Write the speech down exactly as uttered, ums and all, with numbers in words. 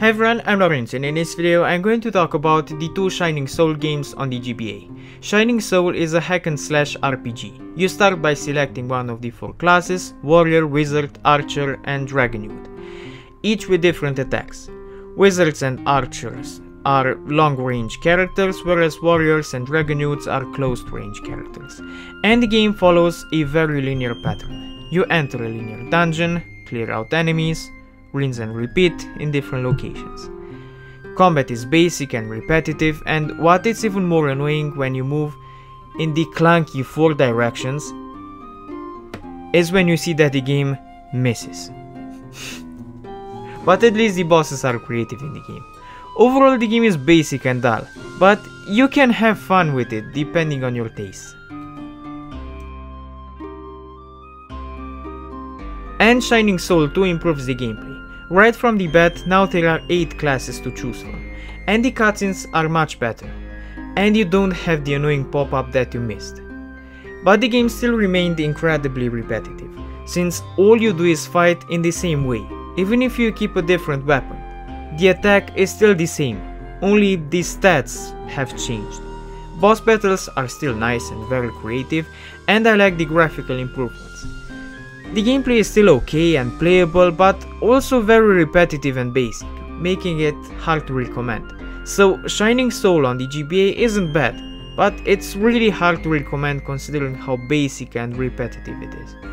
Hi everyone, I'm Laurentiu, and in this video I'm going to talk about the two Shining Soul games on the G B A. Shining Soul is a hack and slash R P G. You start by selecting one of the four classes, Warrior, Wizard, Archer and Dragonute, each with different attacks. Wizards and Archers are long-range characters, whereas Warriors and Dragonutes are closed-range characters. And the game follows a very linear pattern. You enter a linear dungeon, clear out enemies, rinse and repeat in different locations. Combat is basic and repetitive, and what is even more annoying when you move in the clunky four directions is when you see that the game misses. But at least the bosses are creative in the game. Overall, the game is basic and dull, but you can have fun with it depending on your taste. And Shining Soul two improves the gameplay. Right from the bat, now there are eight classes to choose from, and the cutscenes are much better, and you don't have the annoying pop-up that you missed. But the game still remained incredibly repetitive, since all you do is fight in the same way, even if you keep a different weapon. The attack is still the same, only the stats have changed. Boss battles are still nice and very creative, and I like the graphical improvements. The gameplay is still okay and playable, but also very repetitive and basic, making it hard to recommend. So Shining Soul on the G B A isn't bad, but it's really hard to recommend considering how basic and repetitive it is.